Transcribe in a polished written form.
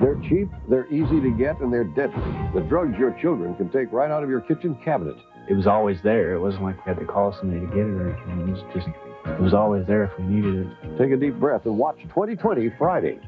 They're cheap, they're easy to get, and they're deadly. The drugs your children can take right out of your kitchen cabinet. It was always there. It wasn't like we had to call somebody to get it or anything. It was always there if we needed it. Take a deep breath and watch 20-20 Friday.